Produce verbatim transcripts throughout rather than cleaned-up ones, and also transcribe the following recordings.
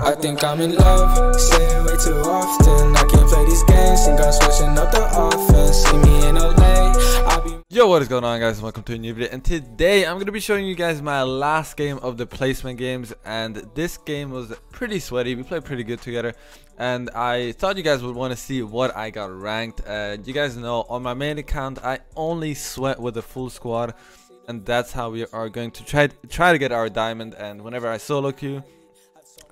I think I'm in love, say it way too often. I can't play these games, think I'm switching up the offense. See me in L A, I'll be... Yo, what is going on, guys? Welcome to a new video, and today I'm going to be showing you guys my last game of the placement games. And this game was pretty sweaty, we played pretty good together, and I thought you guys would want to see what I got ranked. Uh, you guys know, on my main account, I only sweat with a full squad, and that's how we are going to try, try to get our diamond. And whenever I solo queue,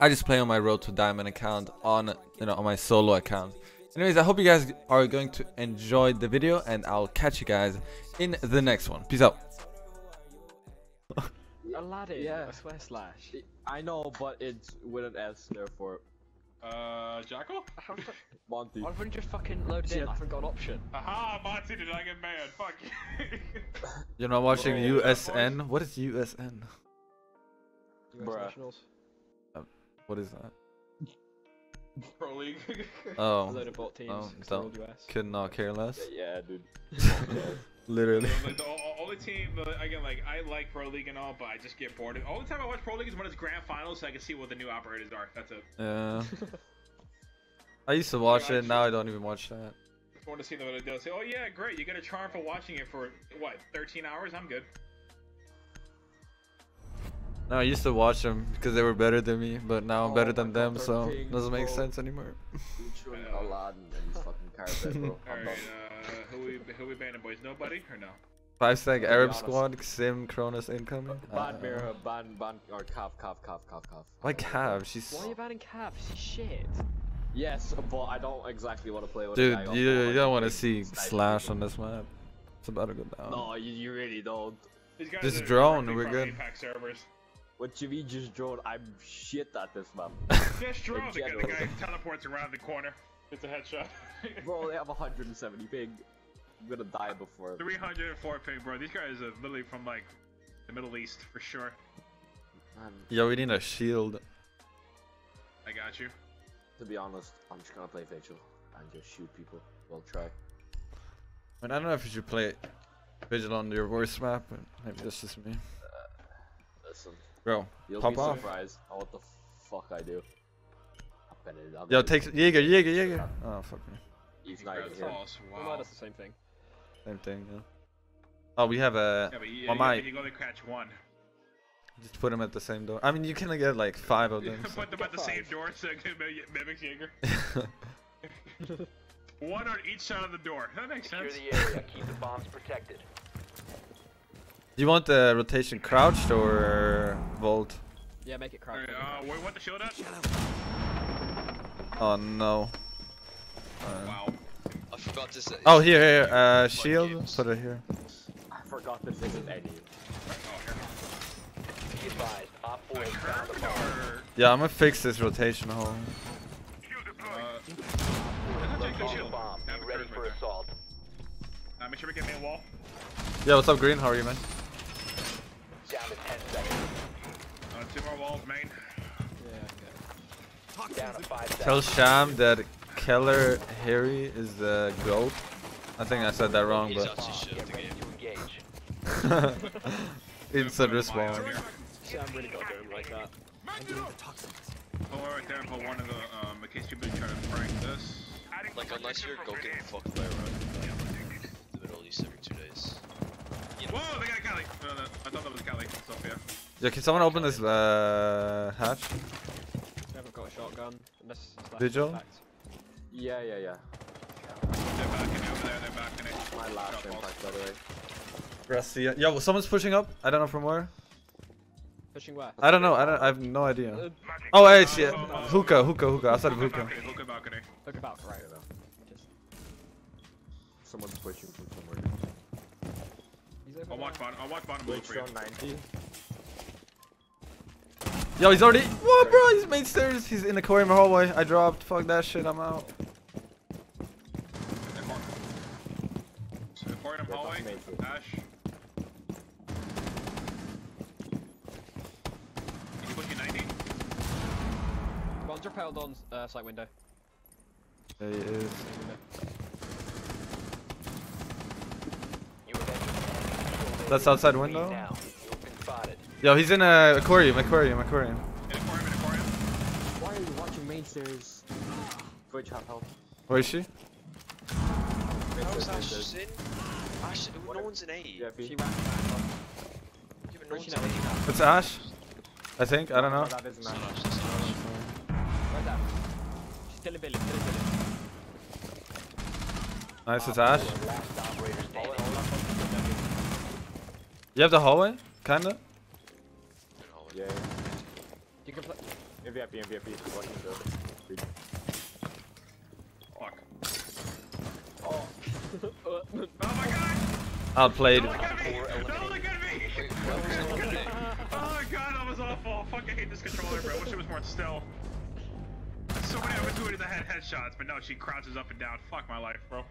I just play on my road to diamond account, on you know on my solo account. Anyways, I hope you guys are going to enjoy the video, and I'll catch you guys in the next one. Peace out. Aladdin, yeah, I swear slash. I know, but it's with an S, therefore. Uh, Jackal? Monty. Why haven't you fucking loaded in? I forgot option. Aha, Monty, did I get mad? Fuck you. You're not watching Bro, U S N? What is U S N? U S Nationals. What is that? Pro League. Oh. A load of bot teams. Oh, don't, could not care less. Yeah, yeah, dude. Literally. Like the only team, again, like I like Pro League and all, but I just get bored. The only time I watch Pro League is when it's grand finals, so I can see what the new operators are. That's it. Yeah. I used to watch yeah, it. Now I don't even watch that. Just want to see what it does. Say, oh yeah, great. You get a charm for watching it for what? thirteen hours. I'm good. No, I used to watch them because they were better than me, but now I'm oh, better than them, so it doesn't make sense anymore. Right, uh, who we, who we banning, boys? Nobody or no? five stack Arab squad, Sim, Cronus incoming. Ban Mira, ban, ban, or Cav, Cav, Cav, Cav, Cav. Why Cav? She's... Why are you banning Cav? She's shit. Yes, but I don't exactly want to play with Dude, a guy you, you don't want to see Slash people on this map. It's about to go down. No, you, you really don't. Just drone, we're good. What you mean just drone? I'm shit at this map. Just drone, the guy, the guy teleports around the corner. It's a headshot. Bro, they have one hundred seventy ping. I'm gonna die before. three hundred four ping, bro. These guys are literally from like the Middle East for sure. Man. Yo, we need a shield. I got you. To be honest, I'm just gonna play Vigil and just shoot people. We'll try. I mean, I don't know if you should play Vigil on your worst map, but maybe that's just me. Uh, listen. Bro, You'll pop be off. Surprised at what the fuck I do. I bet it, I bet Yo, take Jaeger, Jaeger, Jaeger. Oh, fuck me. He's not even here. Wow. That's the same thing. Same thing, yeah. Oh, we have a... Yeah, but you, oh, you, you gotta catch one. Just put him at the same door. I mean, you can get like five of them. So. Put them at the five. same door so it can mimic Jaeger. One on each side of the door. That makes sense. Secure the area. Keep the bombs protected. Do you want the rotation crouched or vault? Yeah, make it crouched. Uh, wait, what the shield at? Oh no. Uh, wow. I forgot to say. Oh, here, here, uh, shield? Games. Put it here. I forgot to fix it, Eddie. Be advised, op four is down the bar. Yeah, I'm gonna fix this rotation hole. Uh, take the shield bomb. Be ready for assault. Uh, make sure we get me a wall. Yeah, what's up, Green? How are you, man? Down to ten seconds. Uh, two more walls, main. Yeah, okay. Down to five seconds. Tell Sham that Keller Harry is the GOAT. I think I said that wrong, but... Instant respawn. Sham really got there like that. Pull right there and pull one of the, um, in case people try to prank this. Like, unless you're go getting fucked by a road. The Middle East every two days. Whoa, they got a Cali! No, no, I thought that was a Cali. Sophia. Yeah, can someone open this uh, hatch? I haven't got a shotgun. Vigil? Yeah, yeah, yeah. They're backing it over there, they're backing it. That's my last impact, by the way. Gracia. Yo, someone's pushing up. I don't know from where. Pushing where? I don't know, I don't. I have no idea. Uh, oh, hey, shit. Oh, oh, hookah, hookah, hookah. Outside of hookah. Hookah balcony. Hookah balcony, right though. Someone's pushing from somewhere. I'll watch bottom, I'll watch bottom blue for you. ninety. Yo, he's already- What, bro? He's main stairs. He's in the aquarium hallway. I dropped. Fuck that shit. I'm out. Aquarium hallway. Ash. Can you push you ninety? One's repelled on uh, side window. There he is. That's outside window. Yo, he's in a aquarium, aquarium, aquarium. In aquarium, in aquarium. Why are stage there's Twitch have help. Where is she? How's Ash in? Ash, no one's in A. Yeah, she ran back up. Yeah, but no one's in A now. It's Ash? I think, I don't know. That isn't Ash. Right down. She's still in Billy, still in Billy. Nice, it's Ash. You have the hallway? Kinda? Yeah, yeah. You can play. M V P, M V P. Fuck. Oh. Oh my god! Outplayed. No, look at me! No, look at me! Oh god, that was awful. Fuck, I hate this controller, bro. I wish it was more stealth. So many opportunities I had headshots, but no, she crouches up and down. Fuck my life, bro.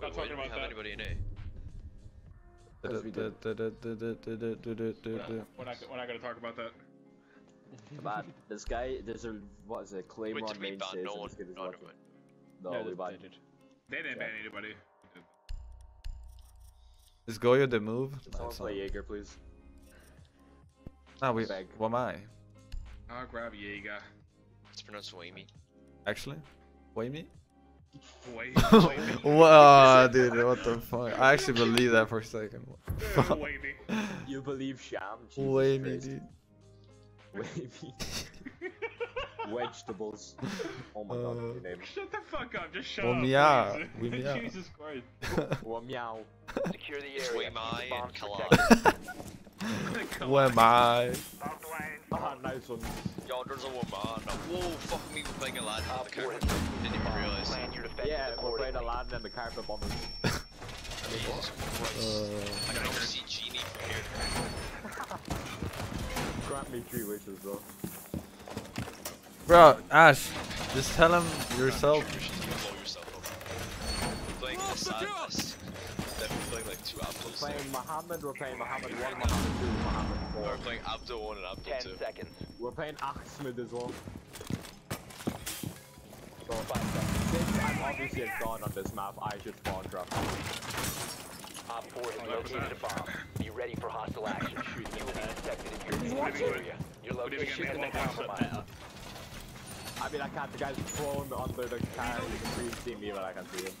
Wait, why didn't we have anybody in A? We're not gonna talk about that. Man, this guy, there's a, what is it, Claymore on main stage. No, one, no, one no, no, we banned. They didn't yeah. ban anybody. Is Goyo the move? Someone play Jaeger, please. Nah, we, Beg. what am I? I'll grab Jaeger. It's pronounced Waymi. Actually? Waymi? Wait, wait. Wow, dude, what the fuck? I actually believe that for a second. You believe Sham? Wait me, dude. Wavy. Vegetables. Oh my uh, god, your name. Shut the fuck up, just shut well, up. Meow. We meow. Jesus Christ. Well, meow. Secure the area. Wamai and Kalai. Wamai. Ah, nice one. Yo, there's a woman. Whoa, fuck me, we're playing Aladdin on the carpet. Didn't even realize. Yeah, we're playing Aladdin and the carpet bombers. I mean, Jesus Christ. Uh, I can never see Genie from here. Grant me three wishes, bro. Bro, Ash, just tell him yourself. We're playing Asad. We're playing like two apples. We're playing Muhammad, we're playing Muhammad one, Muhammad two, Muhammad four. We're playing Abdul one and Abdul two. Ten seconds. We're playing Ahmed as well. So five seconds. Since I'm obviously a god on this map, I should spawn drop. Op four has located a bomb. Be ready for hostile action. You will be detected in your area. Your location has been compromised. I mean, I can't. The guy's thrown under the car. You can see me, but I can't see him.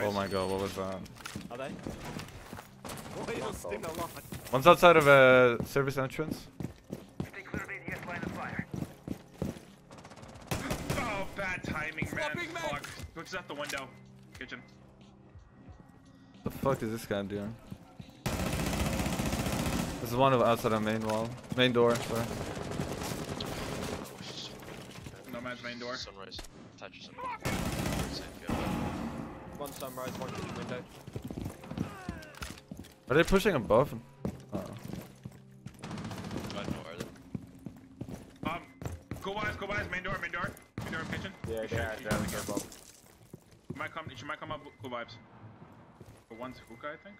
Oh my god, what was that? Are they? One's outside of a uh, service entrance. Stay clear of A D S line of fire. Oh, bad timing, man. Fuck. Looks out the window. Kitchen. The fuck is this guy doing? This is one of outside the main wall, main door. Sorry. No man's main door. Sunrise. Touch One sunrise, one kitchen window. Are they pushing above him? Uh oh. I don't know, are they? Um, go wise, go wise. Main door, main door, main door, kitchen. Yeah, yeah, yeah. Sure, yeah, yeah. She might come, she might come up with cool vibes. For one's hookah, I think.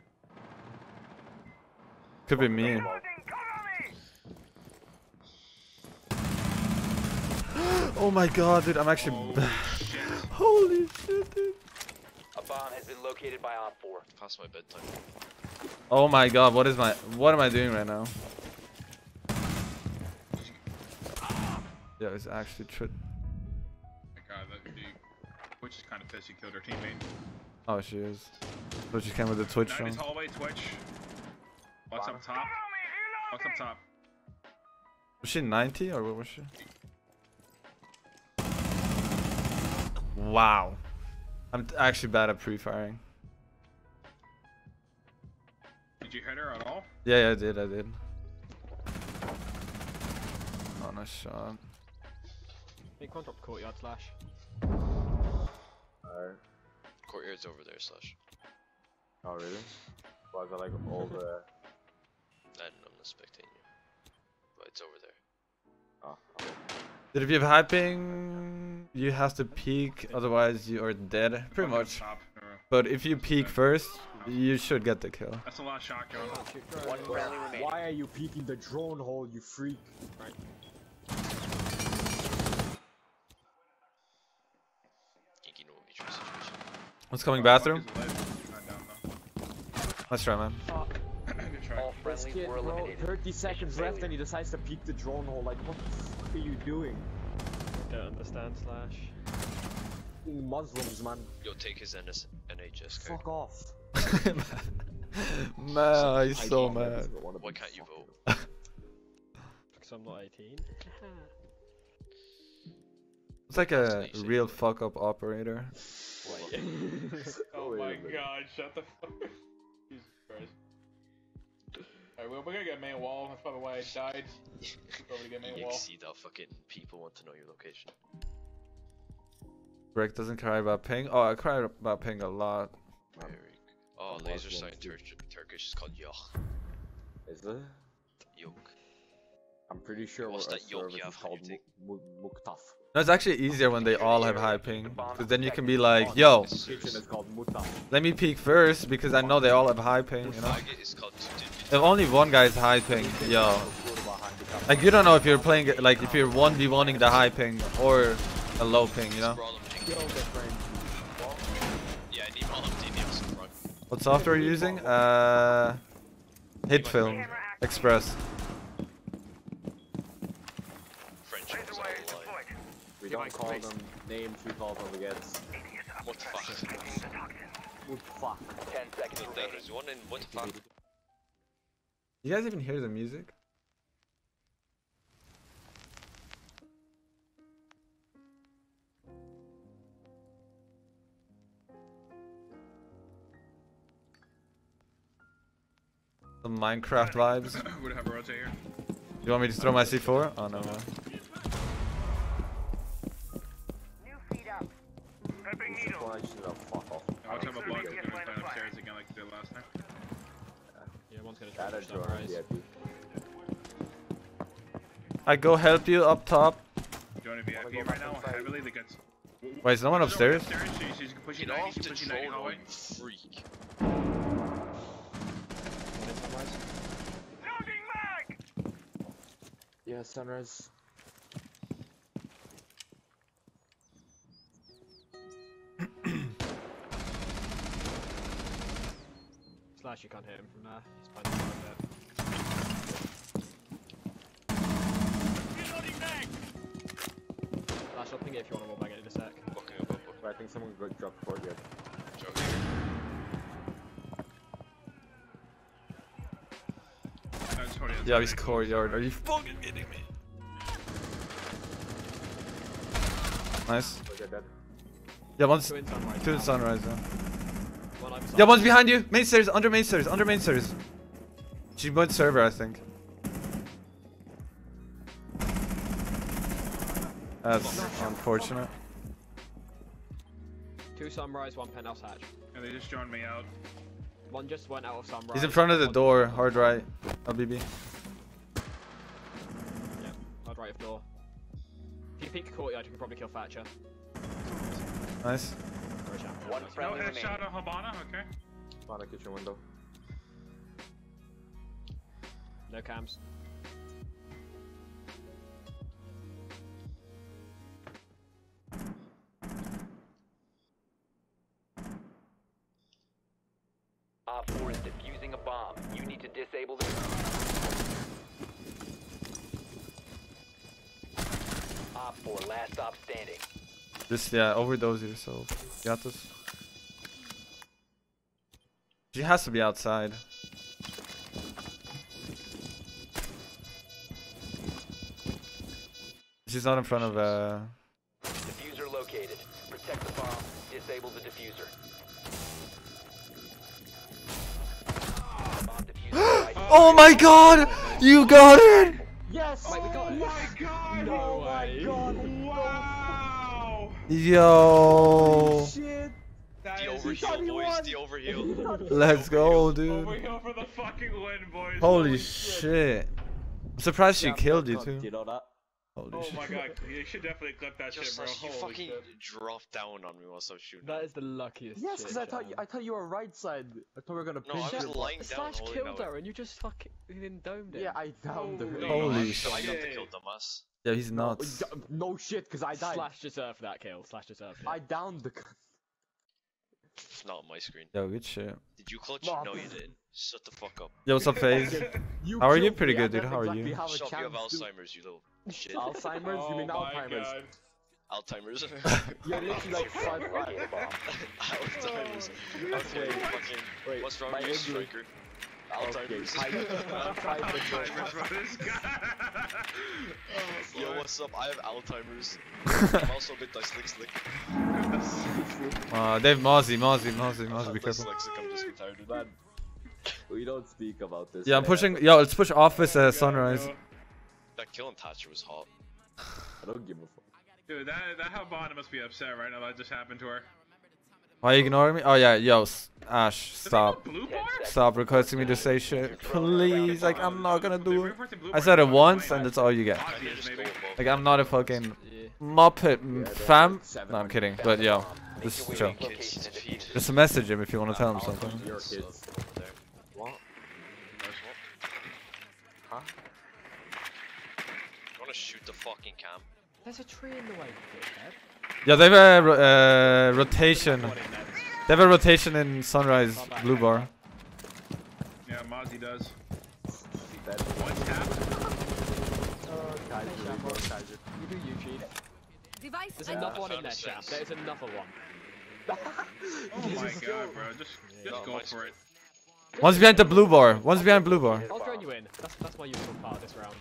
Could be me. Oh my god, dude, I'm actually. Oh, shit. Holy shit, dude. A bomb has been located by op four. Past my bedtime. Oh my god, what is my. What am I doing right now? Yeah, it's actually true. Which is kind of pissed, she killed her teammate. Oh, she is. But she came with the Twitch from. Hallway, Twitch. What's wow. up top? What's up top? Was she ninety or what was she? Wow. I'm actually bad at pre-firing. Did you hit her at all? Yeah, yeah, I did, I did. Oh, nice shot. Hey, come drop courtyard slash. Courtyard's over there, slash. Oh, really? Why is that like all the. I don't know, I'm not spectating you. But it's over there. Oh. Okay. Dude, if you have high ping, you have to peek, otherwise, you are dead. Pretty much. But if you peek first, you should get the kill. That's a lot of shotgun. Why are you peeking the drone hole, you freak? Right. What's coming bathroom? Let's try, man. All this kid, bro, thirty seconds left and he decides to peek the drone hole. Like, what the fuck are you doing? I don't understand, Slash. Muslims, man. You'll take his N H S code. Fuck off. Man, he's so mad. Why can't you vote? Because I'm not eighteen. It's like a real fuck up operator. Oh my god, shut the fuck up. Jesus Christ. Alright, we're, we're gonna get main wall, that's probably why I died. Probably get main you wall. You see that fucking people want to know your location. Rick doesn't cry about ping. Oh, I cry about ping a lot. Very good. Oh, I'm laser sight in Tur Turkish is called yok. Is it? Yok. I'm pretty sure what's that yok you have called muktaf. No, it's actually easier when they all have high ping, because then you can be like, yo, let me peek first because I know they all have high ping, you know? If only one guy's high ping, yo. Like, you don't know if you're playing, like, if you're one v one-ing the high ping or a low ping, you know? What software are you using? Uh, Hitfilm Express. We don't call them names, we call them against. What the fuck? What the fuck? ten seconds there is one in what the fuck? You guys even hear the music? The Minecraft vibes. You want me to throw my C four? Oh no. I'll fuck off. I'll have a block that's gonna stand upstairs again like they did last time. Yeah, one's gonna try to stop rise. I go help you up top. Do you want to be V I P right now? I really think it's... Wait, is no one upstairs? She's pushing ninety, she's pushing ninety hallway. Freak. Yeah, sunrise. Slash, you can't hit him from there. He's probably right there. Slash, I'll ping it if you want to roll back in a sec. Okay, okay, okay. I think someone could drop the board yet. Joke. Yeah, he's courtyard. Are you fucking kidding me? Nice. Okay, dead. Yeah, one's two in sunrise. Two in sunrise yeah. Yeah, one's behind you! Main stairs, under main stairs, under main stairs. She went server, I think. That's unfortunate. Two sunrise, one penthouse hatch. And yeah, they just joined me out. One just went out of sunrise. He's in front of the door, hard right. L B B. Yeah, hard right of door. If you peek courtyard, you can probably kill Thatcher. Nice. One friendly no headshot on Habana, okay. Habana, kitchen window. No cams. R four is defusing a bomb. You need to disable the R four, last stop standing. Just, yeah, overdose yourself. Gatos. She has to be outside. She's not in front of, uh... Diffuser located. Protect the bomb. Disable the diffuser. Bomb diffuser right. Oh my god! You got it! Yes! Oh, oh my god! No oh way. my god! Wow! Yo, shit. That the overheal, boys. The overheal. Let's go, dude. Overheal for the fucking win, boys. Holy, Holy shit. shit. I'm surprised she yeah, killed you, too. You know that? Holy oh shit. my god, you should definitely clip that Just shit, bro. Holy you fucking shit. dropped down on me while I was shooting. That is the luckiest Yes, because I thought, you, I thought you were right side. I thought we were gonna no, pinch I was lying down Slash killed her, and you just fucking domed it. Yeah, I downed her. Holy, Holy shit. I got to kill dumbass. Yeah, he's nuts. No, no shit, because I died. Slash deserved that kill. Slash deserved it. I downed the... It's not on my screen. Yo, good shit. Did you clutch? Mom. No, you didn't. Shut the fuck up. Yo, what's up, FaZe? How are you? Pretty good, dude. How are you? Shut up, you have Alzheimer's, you little shit. Alzheimer's? Oh, you mean Alzheimer's? God. Alzheimer's? You're literally like five five, Mom. Alzheimer's. Okay, fucking... Wait, what's wrong with you, striker? Alzheimer's. Alzheimer's for this guy. Yo, what's up? I have Alzheimer's. I'm also a bit like slick slick. Uh, Dave, Mozzie, Mozzie, Mozzie, Mozzie, be careful. I'm just retired with that. We don't speak about this. Yeah, I'm pushing. Yo, let's push office at sunrise. That kill on Thatcher was hot. I don't give a fuck. Dude, that that Halbana must be upset right now. That just happened to her. Why are you ignoring me? Oh yeah, yo, Ash, stop. Stop requesting me to say shit, please. Like, I'm not gonna do it. I said it once, and that's all you get. Like, I'm not a fucking muppet, fam. No, I'm kidding. But yo, this is chill. Just message him if you want to tell him something. Huh? I wanna shoot the fucking cam. There's a tree in the way. Yeah, they have a uh, rotation. They have a rotation in Sunrise Blue Bar. Yeah, Mozzie does. One tap. Oh, Kaiser. You do Eugene. There's another one in that shaft. There's another one. Oh my god, bro. Just, just go for it. One's behind the blue bar. One's behind blue bar. I'll drain you in. That's, that's my usual part of this round.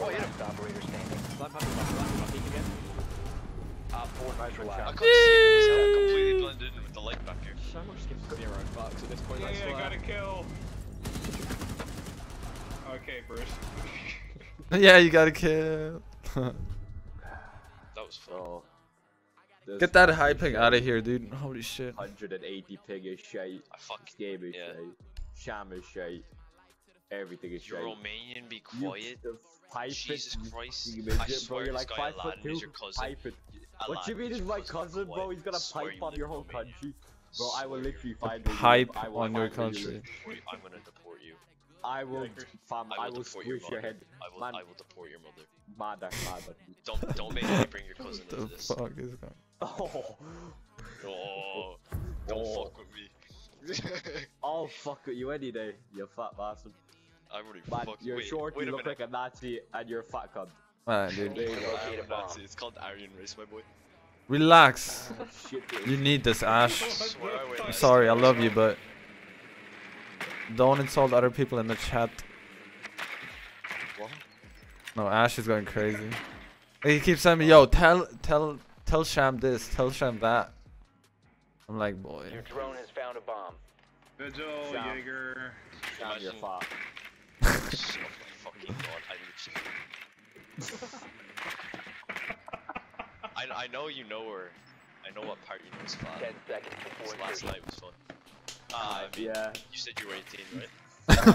Oh, yeah. I completely blended in with the light back here. So much gives zero bucks at this point. Yeah, I got a kill. Okay, Bruce. Yeah, you got a kill. That was fun. This Get that high ping out of here, dude. Holy shit. one hundred eighty ping is shite. I fucking game is yeah. shite. Sham is shite. Everything is shite. You're Romanian, be quiet. Pipe Jesus it. Christ. You I it, swear, you're like five foot two. Pipe it. Aladdin what you mean is my cousin, quiet. Bro? He's gonna pipe you up your whole Romania. Country. Bro, I will literally find you. Pipe I will on your country. You. I'm gonna deport you. I will, fam, I will, I will squish your, your head. I will, Man. I will deport your mother. Mother, mother. Don't, don't make me bring your cousin into this. What the fuck is going on? Oh. Oh, don't oh. fuck with me. I'll fuck with you any day, you fat bastard. I already Man, fucked you're wait, short, wait you look minute. Like a Nazi, and you're a fat cunt. Man, dude. There you go. A Nazi. It's called Aryan race, my boy. Relax. Shit, you need this, Ash. I I'm sorry, I love you, but... Don't insult other people in the chat. What? No, Ash is going crazy. He keeps saying, yo, tell, tell... Tell Sham this, tell Sham that. I'm like, boy. Your drone has found a bomb. Vigil, Sham. Jaeger. Sham, Sham your fuck. Oh my fucking god, I literally... I, I know you know her. I know what part you know is fun. ten seconds before so last night was fun. Ah, uh, I mean, yeah. You said you were eighteen, right?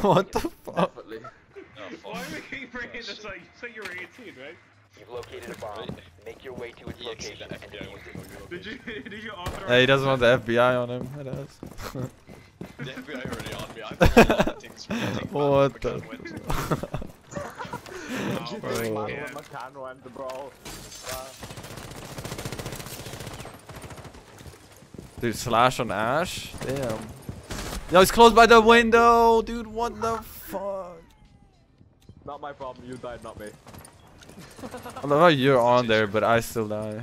What the fuck? Definitely. Oh, fuck. Why are we keep bringing this up? You said you were eighteen, right? You've located a bomb. Make your way to its location. Did you, did you authorize? Hey, he doesn't want the F B I on him. It does. The F B I already on me. I've things for what the? Oh, bro. Bro. Dude, slash on Ash? Damn. Yo, he's closed by the window. Dude, what the fuck? Not my problem. You died, not me. I love how you're on there, but I still die. I'm out.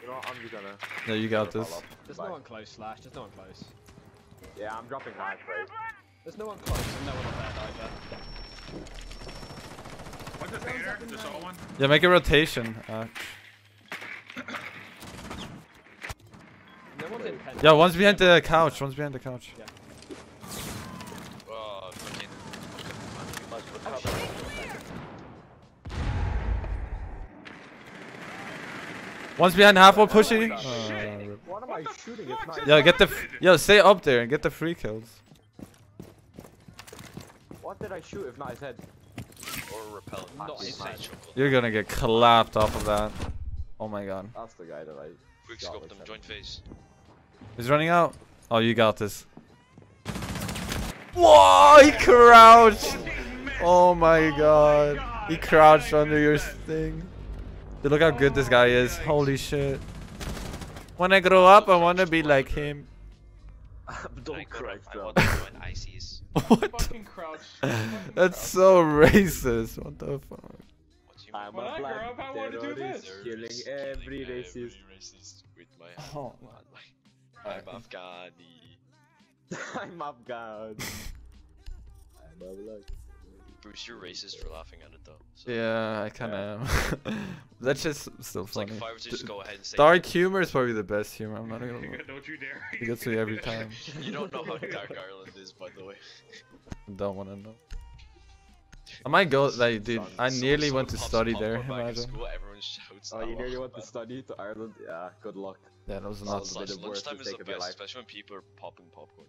You know what, I'm just gonna... No, you got this. There's no one close, Slash. There's no one close. Yeah, I'm dropping high, bro. There's no one close and no one on that either. What's the theater? Just all one? Yeah, make a rotation. Uh, no one's in pen. Yeah, one's behind the couch. One's behind the couch. Yeah. One's behind half wall pushing. Oh, what am I shooting? Yo, get the f yo, stay up there and get the free kills. What did I shoot if not his head? Or repel. You're gonna get clapped off of that. Oh my god. That's the guy that I quick scoped him, joint phase. He's running out. Oh, you got this. Whoa, he crouched! Oh my god. He crouched under your thing. Dude, look how good this guy is. Holy shit. When I grow up, I want to be like him. Don't cry, bro. What? That's so racist. What the fuck? I'm when a black I grow up, I want to do this. Killing every racist. Every racist with my oh. I'm Afghani. I'm Afghan. I'm Afghan. Bruce, you're racist for laughing at it though. So. Yeah, I kind of yeah. am. That's just still it's funny. Like if I was just go ahead and say dark humor is probably the best humor. I'm not gonna lie. Don't you dare. It gets me every time. You don't know how dark Ireland is, by the way. Don't want to know. I might go, like, dude, I nearly went to study there, imagine. Oh, you nearly went to study to Ireland? Yeah, good luck. Yeah, that was not the worst mistake of your life. Especially when people are popping popcorn.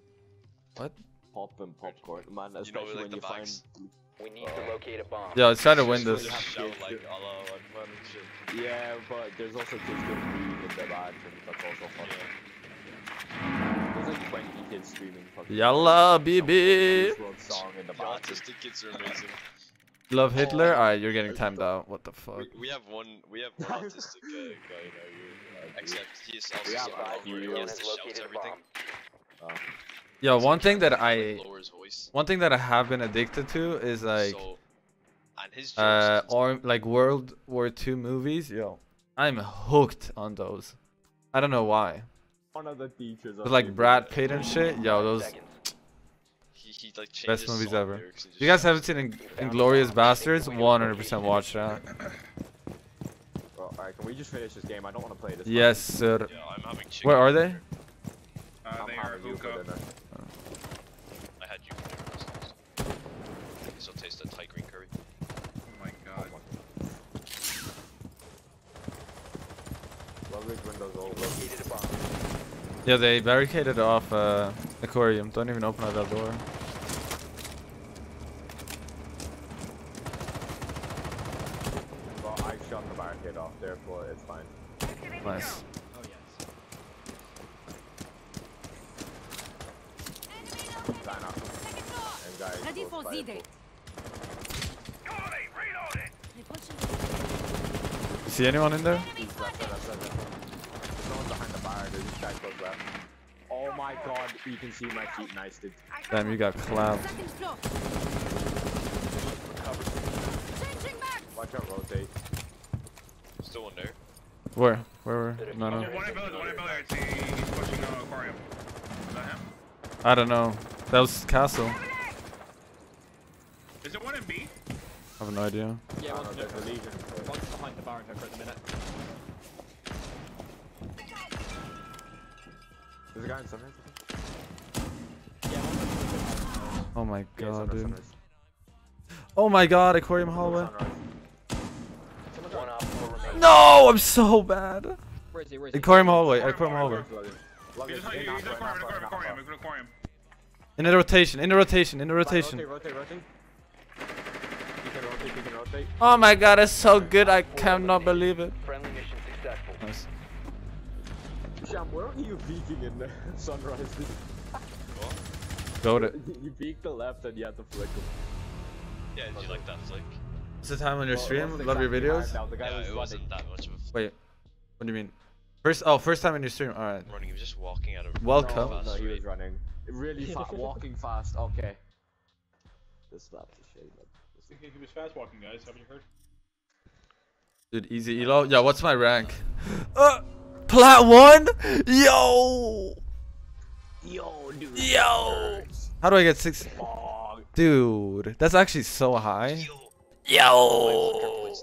What? Popping popcorn, man, especially when you find... We need to locate a bomb. Yeah, let's try to win this. Yeah, but there's also kids doing weed in the bag, and that's also funny. There's like twenty kids streaming fucking Yalla baby. Autistic kids are amazing. Love Hitler? Alright, you're getting timed out. What the fuck? We, we have one we have one autistic uh, guy now, uh, except he is also so over, he has to shout everything. Uh, Yo, one thing that I one thing that I have been addicted to is like uh or like World War Two movies. Yo, I'm hooked on those. I don't know why. One of the teachers with like Brad Pitt and shit, yo, those he, he, like, best movies ever. If you guys haven't seen In Inglourious Bastards, one hundred percent watch that. Well, alright, can we just finish this game? I don't want to play this. Yes, sir. Yeah, I'm having chicken. Where are they? Uh, they are hookah. Oh. I had you for dinner last time. This will taste the Thai green curry. Oh my god. Oh my god. Windows all located a bomb. Yeah, they barricaded off uh, aquarium. Don't even open up that door. Well, I shot the barricade off there, but it's fine. Nice. Oh, yes. Ready for Z-Day. See anyone in there? Oh my god, you can see my feet nice dude. Damn, you got clapped. Watch out, rotate. Still in there. Where? Where were? No, no. I don't know. That was castle. Is it one in B? I have no idea. Yeah, one's behind the barrel for the minute. There's a guy in sunrise. Oh my god, yeah, dude. Oh my god, aquarium hallway. No, I'm so bad. Where is he, where is he? Aquarium hallway, aquarium hallway. In a rotation, in a rotation, in a rotation. Rotate, rotate, rotate. You can rotate, you can rotate. Oh my god, it's so good, I cannot believe it. Friendly mission successful. Nice. Sham, where are you peeking in the sunrise? Go to. You peeked the left and you had to flick him. Yeah, did you like that flick? It's the time on your well, stream, love exactly your videos. Now, the guy yeah, was it wasn't that much of a flick. Wait, what do you mean? First, oh, first time on your stream. All right. Running, he was just walking out of. Welcome. No, no, he was running. Really fast, walking fast. Okay. This lap is shady. He was fast walking, guys. Haven't you heard? Dude, easy elo. Yeah, what's my rank? Uh. Plat one? Yo! Yo, dude. Yo! How do I get six? Dude, that's actually so high. Yo! Yo.